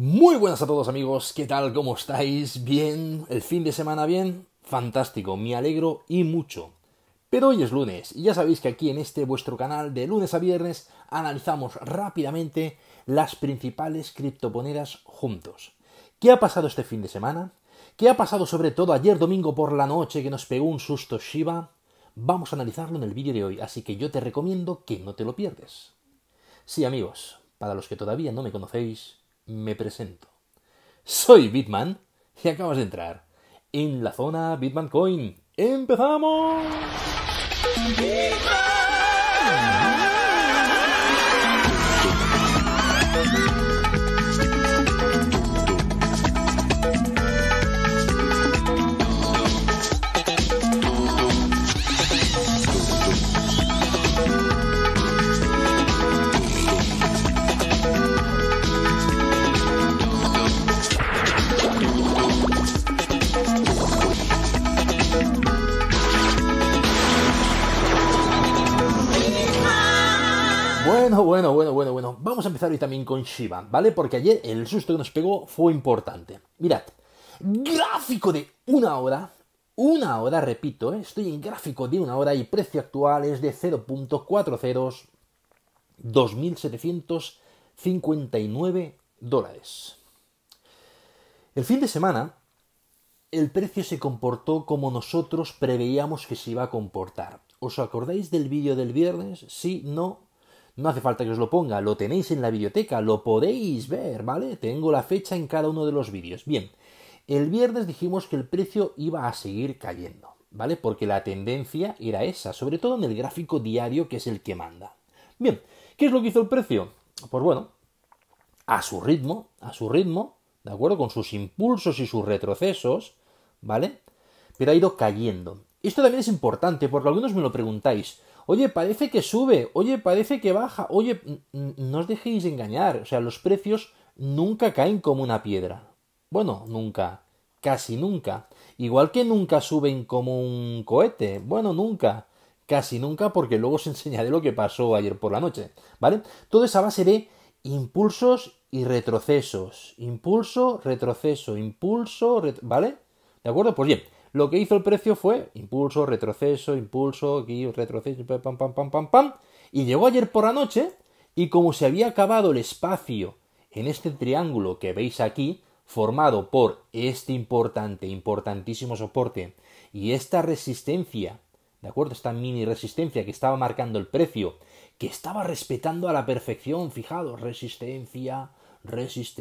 Muy buenas a todos amigos, ¿qué tal? ¿Cómo estáis? ¿Bien? ¿El fin de semana bien? Fantástico, me alegro y mucho. Pero hoy es lunes y ya sabéis que aquí en este vuestro canal de lunes a viernes analizamos rápidamente las principales criptomonedas juntos. ¿Qué ha pasado este fin de semana? ¿Qué ha pasado sobre todo ayer domingo por la noche que nos pegó un susto Shiba? Vamos a analizarlo en el vídeo de hoy, así que yo te recomiendo que no te lo pierdes. Sí amigos, para los que todavía no me conocéis, me presento. Soy Bitman y acabas de entrar en la zona Bitman Coin. ¡Empezamos! Bueno, vamos a empezar hoy también con Shiba, ¿vale? Porque ayer el susto que nos pegó fue importante. Mirad, gráfico de una hora, repito, estoy en gráfico de una hora y precio actual es de 0.40, 2.759 dólares. El fin de semana el precio se comportó como nosotros preveíamos que se iba a comportar. ¿Os acordáis del vídeo del viernes? Sí, no. No hace falta que os lo ponga, lo tenéis en la biblioteca, lo podéis ver, ¿vale? Tengo la fecha en cada uno de los vídeos. Bien, el viernes dijimos que el precio iba a seguir cayendo, ¿vale? Porque la tendencia era esa, sobre todo en el gráfico diario, que es el que manda. Bien, ¿qué es lo que hizo el precio? Pues bueno, a su ritmo, ¿de acuerdo? Con sus impulsos y sus retrocesos, ¿vale? Pero ha ido cayendo. Esto también es importante, porque algunos me lo preguntáis. Oye, parece que sube, oye, parece que baja, oye, no os dejéis engañar. O sea, los precios nunca caen como una piedra. Bueno, nunca, casi nunca. Igual que nunca suben como un cohete. Bueno, nunca, casi nunca, porque luego os enseñaré lo que pasó ayer por la noche, ¿vale? Todo es a base de impulsos y retrocesos. Impulso, retroceso, impulso, ¿vale? ¿De acuerdo? Pues bien. Lo que hizo el precio fue impulso, retroceso, pam. Y llegó ayer por la noche y como se había acabado el espacio en este triángulo que veis aquí, formado por este importantísimo soporte y esta resistencia, ¿de acuerdo? Esta mini resistencia que estaba marcando el precio, que estaba respetando a la perfección, fijaos, resistencia. Pues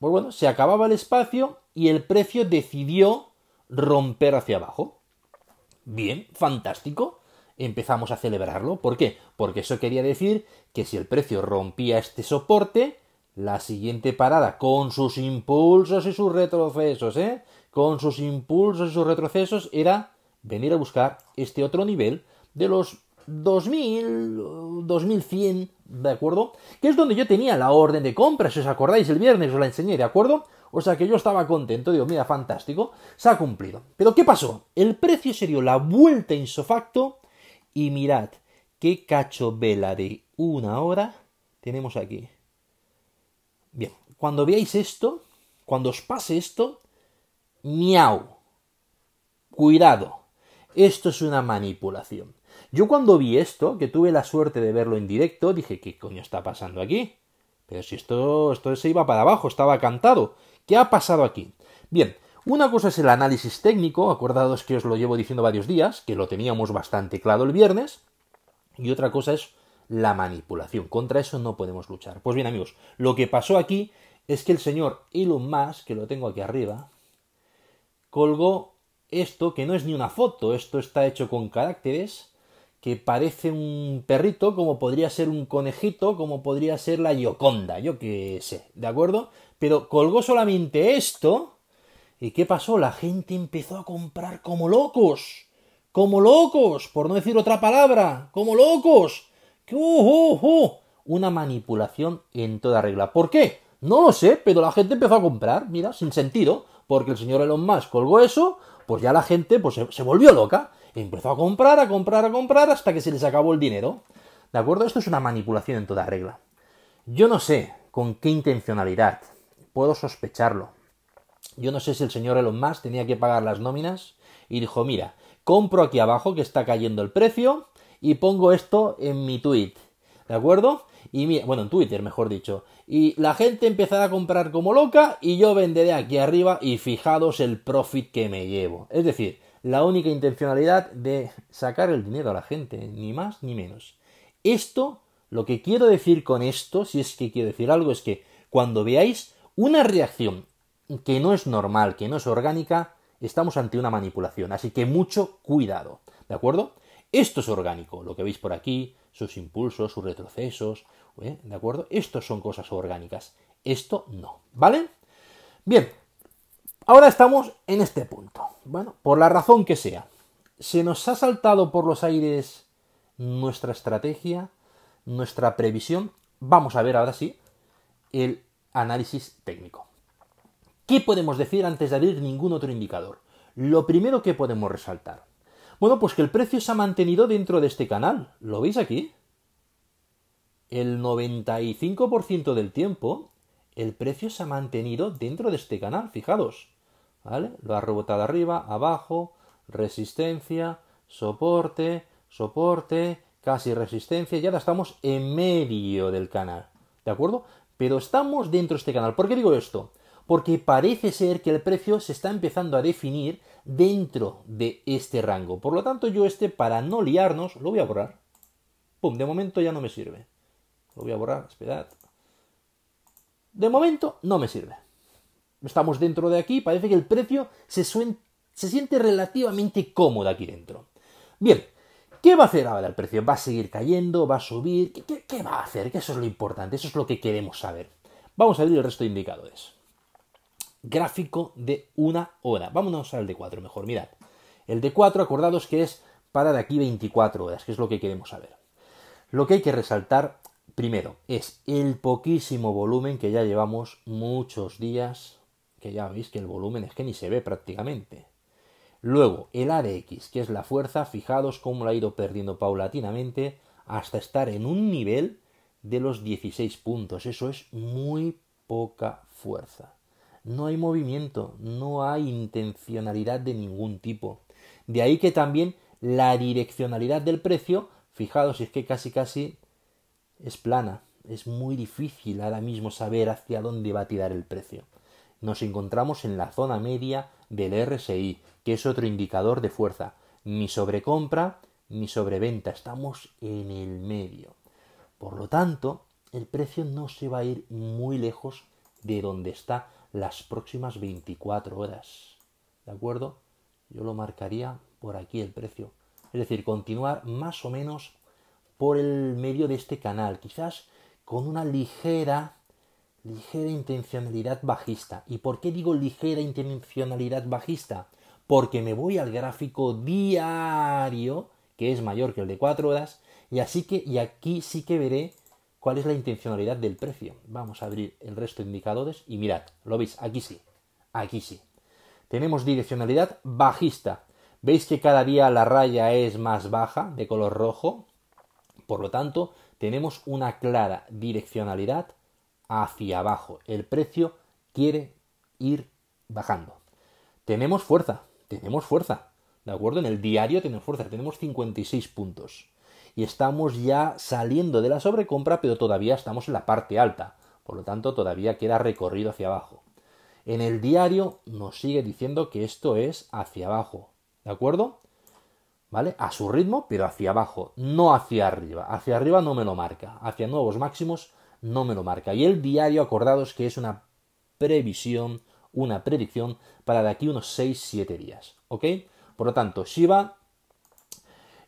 bueno, se acababa el espacio y el precio decidió romper hacia abajo. Bien, fantástico. Empezamos a celebrarlo. ¿Por qué? Porque eso quería decir que si el precio rompía este soporte, la siguiente parada con sus impulsos y sus retrocesos, era venir a buscar este otro nivel de los 2000, 2100, ¿de acuerdo? Que es donde yo tenía la orden de compra, si os acordáis, el viernes os la enseñé, ¿de acuerdo? O sea que yo estaba contento, digo, mira, fantástico, se ha cumplido. Pero ¿qué pasó? El precio se dio la vuelta in sofacto y mirad, qué cacho vela de una hora tenemos aquí. Bien, cuando veáis esto, cuando os pase esto, miau, cuidado, esto es una manipulación. Yo cuando vi esto, que tuve la suerte de verlo en directo, dije, ¿qué coño está pasando aquí? Pero si esto se iba para abajo, estaba cantado. ¿Qué ha pasado aquí? Bien, una cosa es el análisis técnico, acordados que os lo llevo diciendo varios días, que lo teníamos bastante claro el viernes, y otra cosa es la manipulación. Contra eso no podemos luchar. Pues bien, amigos, lo que pasó aquí es que el señor Elon Musk, que lo tengo aquí arriba, colgó esto, que no es ni una foto, esto está hecho con caracteres, que parece un perrito, como podría ser un conejito, como podría ser la Gioconda, yo qué sé, ¿de acuerdo? Pero colgó solamente esto, ¿y qué pasó? La gente empezó a comprar como locos, por no decir otra palabra, como locos. Una manipulación en toda regla. ¿Por qué? No lo sé, pero la gente empezó a comprar, mira, sin sentido, porque el señor Elon Musk colgó eso, pues ya la gente pues, se volvió loca. Empezó a comprar, hasta que se les acabó el dinero. ¿De acuerdo? Esto es una manipulación en toda regla. Yo no sé con qué intencionalidad, puedo sospecharlo. Yo no sé si el señor Elon Musk tenía que pagar las nóminas y dijo, mira, compro aquí abajo que está cayendo el precio y pongo esto en mi tweet, ¿de acuerdo? Y mira, bueno, en Twitter, mejor dicho. Y la gente empezará a comprar como loca y yo venderé aquí arriba y fijados el profit que me llevo. Es decir, la única intencionalidad de sacar el dinero a la gente, ni más ni menos. Esto, lo que quiero decir con esto, si es que quiero decir algo, es que cuando veáis una reacción que no es normal, que no es orgánica, estamos ante una manipulación. Así que mucho cuidado, ¿de acuerdo? Esto es orgánico, lo que veis por aquí, sus impulsos, sus retrocesos, ¿de acuerdo? Estos son cosas orgánicas, esto no, ¿vale? Bien, ahora estamos en este punto. Bueno, por la razón que sea, se nos ha saltado por los aires nuestra estrategia, nuestra previsión. Vamos a ver ahora sí el análisis técnico. ¿Qué podemos decir antes de abrir ningún otro indicador? Lo primero que podemos resaltar. Bueno, pues que el precio se ha mantenido dentro de este canal. ¿Lo veis aquí? El 95% del tiempo el precio se ha mantenido dentro de este canal. Fijaros, ¿vale? Lo ha rebotado arriba, abajo, resistencia, soporte, soporte, casi resistencia. Y ahora estamos en medio del canal, ¿de acuerdo? Pero estamos dentro de este canal. ¿Por qué digo esto? Porque parece ser que el precio se está empezando a definir dentro de este rango. Por lo tanto, yo para no liarnos, lo voy a borrar. Pum, de momento ya no me sirve. Lo voy a borrar, esperad. De momento no me sirve. Estamos dentro de aquí, parece que el precio se siente relativamente cómodo aquí dentro. Bien, ¿qué va a hacer ahora el precio? ¿Va a seguir cayendo? ¿Va a subir? ¿Qué va a hacer? Que eso es lo importante, eso es lo que queremos saber. Vamos a abrir el resto de indicadores. Gráfico de una hora. Vámonos al de 4 mejor, mirad. El de 4, acordados que es para de aquí 24 horas, que es lo que queremos saber. Lo que hay que resaltar primero es el poquísimo volumen que ya llevamos muchos días, que ya veis que el volumen es que ni se ve prácticamente. Luego, el ADX, que es la fuerza, fijados cómo la ha ido perdiendo paulatinamente hasta estar en un nivel de los 16 puntos. Eso es muy poca fuerza. No hay movimiento, no hay intencionalidad de ningún tipo. De ahí que también la direccionalidad del precio, fijaos, es que casi es plana. Es muy difícil ahora mismo saber hacia dónde va a tirar el precio. Nos encontramos en la zona media del RSI, que es otro indicador de fuerza. Ni sobrecompra ni sobreventa, estamos en el medio. Por lo tanto, el precio no se va a ir muy lejos de donde está las próximas 24 horas, ¿de acuerdo? Yo lo marcaría por aquí el precio, es decir, continuar más o menos por el medio de este canal, quizás con una ligera intencionalidad bajista. ¿Y por qué digo ligera intencionalidad bajista? Porque me voy al gráfico diario, que es mayor que el de 4 horas, y aquí sí que veré cuál es la intencionalidad del precio. Vamos a abrir el resto de indicadores y mirad, lo veis, aquí sí. Tenemos direccionalidad bajista. Veis que cada día la raya es más baja, de color rojo. Por lo tanto, tenemos una clara direccionalidad hacia abajo. El precio quiere ir bajando. Tenemos fuerza, ¿de acuerdo? En el diario tenemos fuerza, tenemos 56 puntos. Y estamos ya saliendo de la sobrecompra, pero todavía estamos en la parte alta. Por lo tanto, todavía queda recorrido hacia abajo. En el diario nos sigue diciendo que esto es hacia abajo, ¿de acuerdo? ¿Vale? A su ritmo, pero hacia abajo, no hacia arriba. Hacia arriba no me lo marca, hacia nuevos máximos no me lo marca. Y el diario, acordados que es una previsión, una predicción para de aquí unos 6-7 días, ¿ok? Por lo tanto, Shiba...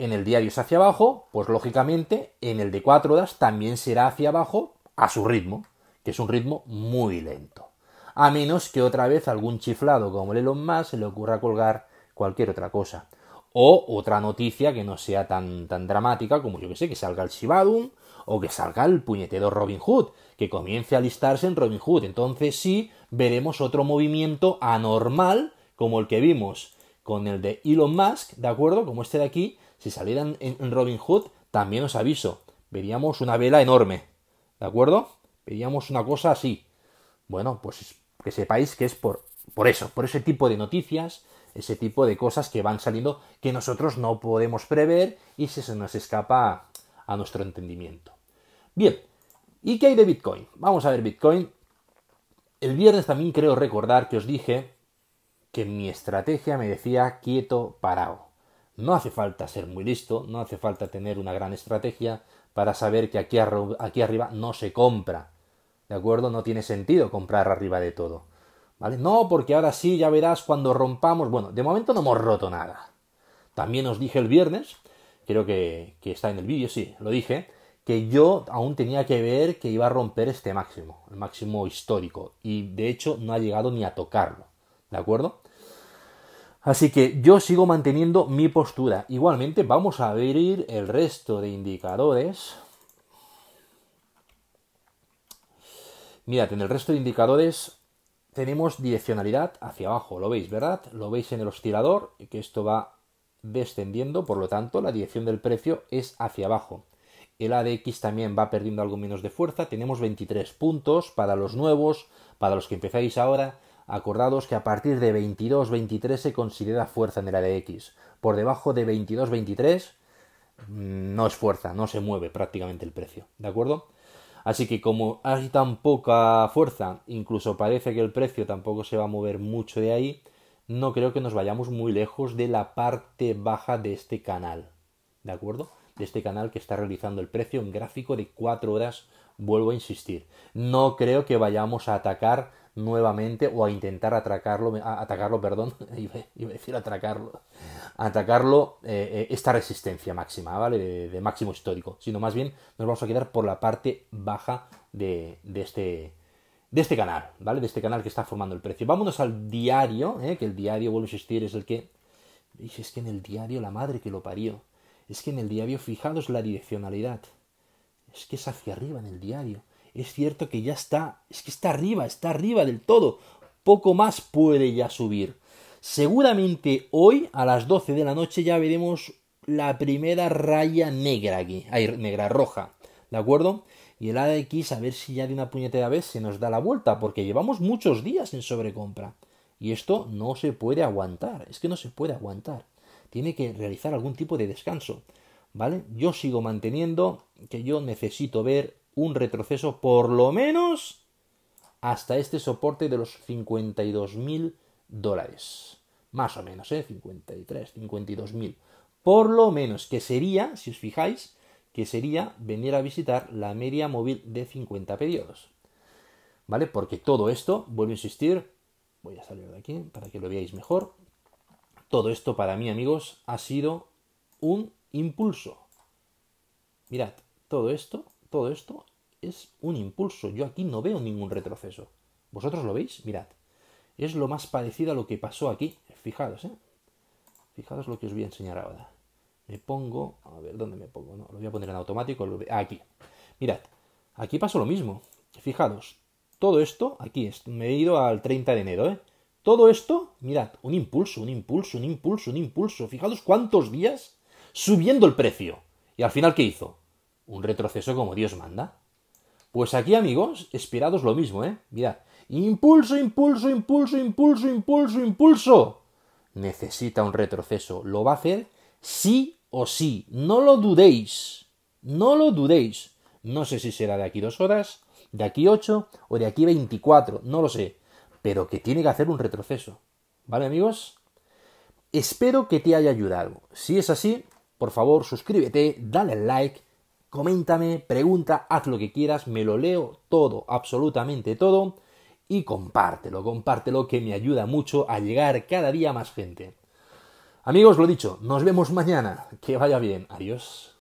En el diario es hacia abajo, pues lógicamente en el de 4 horas también será hacia abajo a su ritmo, que es un ritmo muy lento. A menos que otra vez algún chiflado como el Elon Musk se le ocurra colgar cualquier otra cosa. O otra noticia que no sea tan dramática como yo que sé, que salga el Shibadun o que salga el puñetero Robin Hood, que comience a listarse en Robin Hood. Entonces sí veremos otro movimiento anormal como el que vimos con el de Elon Musk, ¿de acuerdo? Como este de aquí. Si salieran en Robin Hood, también os aviso, veríamos una vela enorme, ¿de acuerdo? Veríamos una cosa así. Bueno, pues que sepáis que es por ese tipo de noticias, ese tipo de cosas que van saliendo que nosotros no podemos prever y se nos escapa a nuestro entendimiento. Bien, ¿y qué hay de Bitcoin? Vamos a ver Bitcoin. El viernes también creo recordar que os dije que mi estrategia me decía quieto, parado. No hace falta ser muy listo, no hace falta tener una gran estrategia para saber que aquí arriba no se compra, ¿de acuerdo? No tiene sentido comprar arriba de todo, ¿vale? No, porque ahora sí, ya verás cuando rompamos. Bueno, de momento no hemos roto nada. También os dije el viernes, creo que está en el vídeo, sí, lo dije, que yo aún tenía que ver que iba a romper este máximo, el máximo histórico, y de hecho no ha llegado ni a tocarlo, ¿de acuerdo? Así que yo sigo manteniendo mi postura. Igualmente vamos a abrir el resto de indicadores. Mirad, en el resto de indicadores tenemos direccionalidad hacia abajo, lo veis, ¿verdad? Lo veis en el oscilador, que esto va descendiendo, por lo tanto la dirección del precio es hacia abajo. El ADX también va perdiendo algo menos de fuerza, tenemos 23 puntos para los nuevos, para los que empezáis ahora. Acordados que a partir de 22-23 se considera fuerza en el ADX. Por debajo de 22-23 no es fuerza, no se mueve prácticamente el precio, ¿de acuerdo? Así que como hay tan poca fuerza, incluso parece que el precio tampoco se va a mover mucho de ahí, no creo que nos vayamos muy lejos de la parte baja de este canal, ¿de acuerdo? De este canal que está realizando el precio en gráfico de 4 horas, vuelvo a insistir. No creo que vayamos a atacar nuevamente o a intentar atacarlo esta resistencia máxima, ¿vale? De máximo histórico, sino más bien nos vamos a quedar por la parte baja de este canal, ¿vale? De este canal que está formando el precio. Vámonos al diario, que el diario, vuelvo a insistir, es el que... Es que en el diario, la madre que lo parió, es que en el diario, fijados la direccionalidad, es que es hacia arriba en el diario. Es cierto que ya está, es que está arriba del todo. Poco más puede ya subir. Seguramente hoy a las 12 de la noche ya veremos la primera raya negra aquí, roja, ¿de acuerdo? Y el ADX a ver si ya de una puñetera vez se nos da la vuelta, porque llevamos muchos días en sobrecompra. Y esto no se puede aguantar, es que no se puede aguantar. Tiene que realizar algún tipo de descanso, ¿vale? Yo sigo manteniendo que yo necesito ver un retroceso por lo menos hasta este soporte de los 52.000 dólares. Más o menos, 53, 52.000. Por lo menos, que sería, si os fijáis, que sería venir a visitar la media móvil de 50 periodos. ¿Vale? Porque todo esto, vuelvo a insistir, voy a salir de aquí para que lo veáis mejor. Todo esto para mí, amigos, ha sido un impulso. Mirad, todo esto es un impulso. Yo aquí no veo ningún retroceso. ¿Vosotros lo veis? Mirad. Es lo más parecido a lo que pasó aquí. Fijaros, ¿eh? Fijaros lo que os voy a enseñar ahora. Me pongo... A ver, ¿dónde me pongo? No, lo voy a poner en automático. Aquí. Mirad. Aquí pasó lo mismo. Fijaros. Todo esto... Aquí me he ido al 30 de enero, ¿eh? Todo esto... Mirad. Un impulso, un impulso, un impulso, un impulso. Fijaros cuántos días subiendo el precio. Y al final, ¿qué hizo? Un retroceso como Dios manda. Pues aquí, amigos, esperados lo mismo, ¿eh? Mirad. Impulso, impulso, impulso, impulso, impulso, impulso. Necesita un retroceso. Lo va a hacer sí o sí. No lo dudéis. No lo dudéis. No sé si será de aquí 2 horas, de aquí 8 o de aquí 24. No lo sé. Pero que tiene que hacer un retroceso. ¿Vale, amigos? Espero que te haya ayudado. Si es así, por favor, suscríbete, dale like, coméntame, pregunta, haz lo que quieras, me lo leo todo, absolutamente todo, y compártelo, que me ayuda mucho a llegar cada día a más gente. Amigos, lo dicho, nos vemos mañana, que vaya bien, adiós.